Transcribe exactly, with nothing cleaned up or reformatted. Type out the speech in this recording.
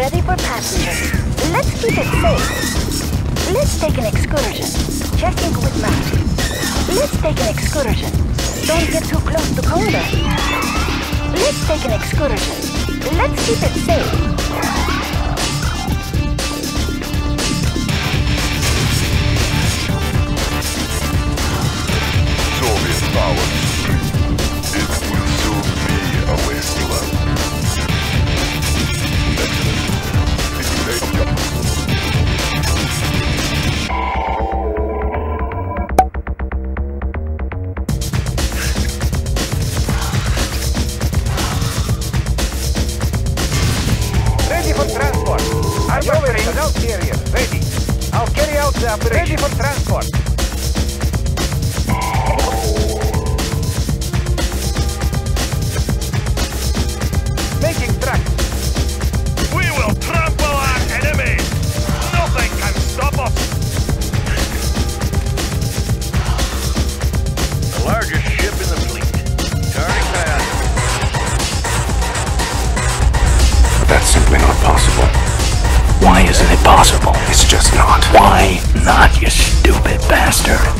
ready for passengers. Let's keep it safe. Let's take an excursion. Checking with Matt. Let's take an excursion. Don't get too close to Coda. Let's take an excursion. Let's keep it safe. Power. It will soon be a wasteland. Ready for transport. I'm ready. Without carrier. Ready. I'll carry out the operation. Ready for transport. Possible. It's just not. Why not, you stupid bastard?